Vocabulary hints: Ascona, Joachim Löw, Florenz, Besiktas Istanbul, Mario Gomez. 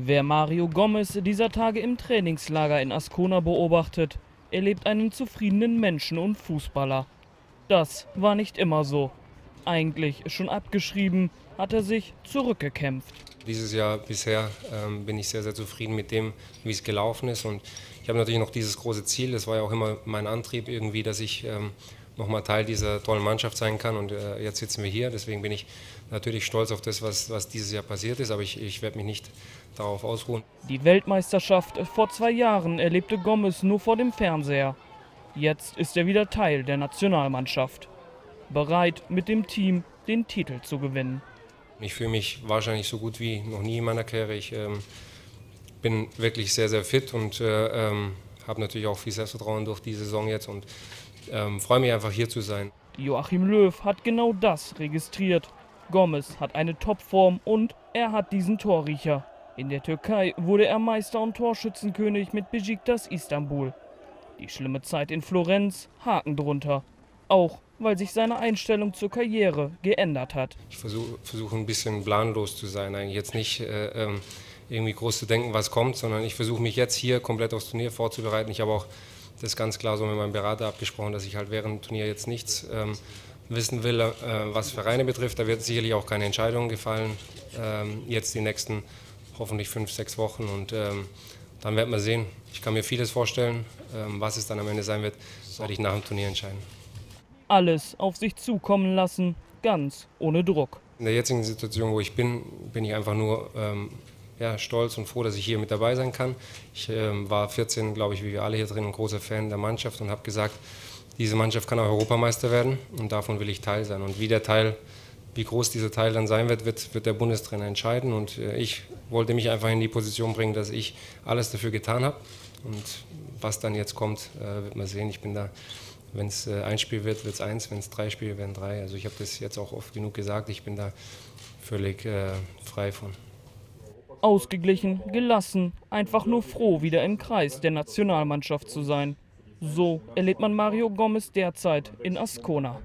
Wer Mario Gomez dieser Tage im Trainingslager in Ascona beobachtet, erlebt einen zufriedenen Menschen und Fußballer. Das war nicht immer so. Eigentlich schon abgeschrieben, hat er sich zurückgekämpft. Dieses Jahr bisher bin ich sehr, sehr zufrieden mit dem, wie es gelaufen ist. Und ich habe natürlich noch dieses große Ziel, das war ja auch immer mein Antrieb irgendwie, dass ich nochmal Teil dieser tollen Mannschaft sein kann. Und jetzt sitzen wir hier, deswegen bin ich natürlich stolz auf das, was dieses Jahr passiert ist. Aber ich werde mich nicht darauf ausruhen. Die Weltmeisterschaft vor 2 Jahren erlebte Gomez nur vor dem Fernseher. Jetzt ist er wieder Teil der Nationalmannschaft. Bereit, mit dem Team den Titel zu gewinnen. Ich fühle mich wahrscheinlich so gut wie noch nie in meiner Karriere. Ich bin wirklich sehr, sehr fit und habe natürlich auch viel Selbstvertrauen durch die Saison jetzt und freue mich einfach, hier zu sein. Joachim Löw hat genau das registriert. Gomez hat eine Topform und er hat diesen Torriecher. In der Türkei wurde er Meister und Torschützenkönig mit Besiktas Istanbul. Die schlimme Zeit in Florenz, Haken drunter. Auch weil sich seine Einstellung zur Karriere geändert hat. Ich versuche ein bisschen planlos zu sein, eigentlich jetzt nicht irgendwie groß zu denken, was kommt, sondern ich versuche mich jetzt hier komplett aufs Turnier vorzubereiten. Ich habe auch das ganz klar so mit meinem Berater abgesprochen, dass ich halt während dem Turnier jetzt nichts wissen will, was Vereine betrifft. Da wird sicherlich auch keine Entscheidung gefallen, jetzt die nächsten hoffentlich 5, 6 Wochen und dann werden wir sehen. Ich kann mir vieles vorstellen, was es dann am Ende sein wird, werde ich nach dem Turnier entscheiden. Alles auf sich zukommen lassen, ganz ohne Druck. In der jetzigen Situation, wo ich bin, bin ich einfach nur stolz und froh, dass ich hier mit dabei sein kann. Ich war 14, glaube ich, wie wir alle hier drin, ein großer Fan der Mannschaft und habe gesagt, diese Mannschaft kann auch Europameister werden und davon will ich Teil sein. Und wie groß dieser Teil dann sein wird, wird der Bundestrainer entscheiden. Und ich wollte mich einfach in die Position bringen, dass ich alles dafür getan habe. Und was dann jetzt kommt, wird man sehen. Ich bin da. Wenn es ein Spiel wird, wird es 1, wenn es 3 Spiele werden, 3. Also ich habe das jetzt auch oft genug gesagt, ich bin da völlig frei von. Ausgeglichen, gelassen, einfach nur froh, wieder im Kreis der Nationalmannschaft zu sein. So erlebt man Mario Gomez derzeit in Ascona.